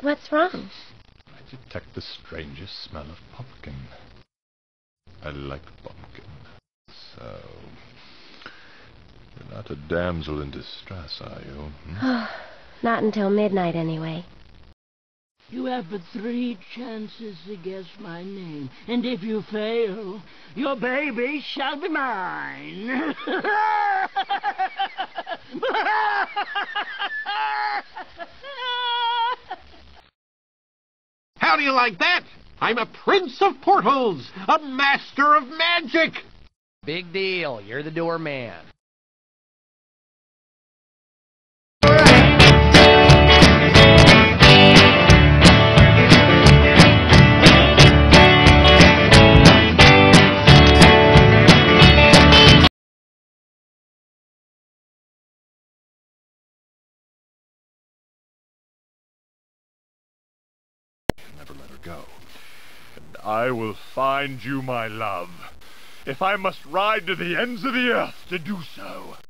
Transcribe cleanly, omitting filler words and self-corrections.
What's wrong? I detect the strangest smell of pumpkin. I like pumpkin. So, you're not a damsel in distress, are you? Hmm? Not until midnight, anyway. You have but 3 chances to guess my name, and if you fail, your baby shall be mine! How do you like that? I'm a prince of portals, a master of magic! Big deal, you're the doorman. Never let her go. And I will find you, my love, if I must ride to the ends of the earth to do so.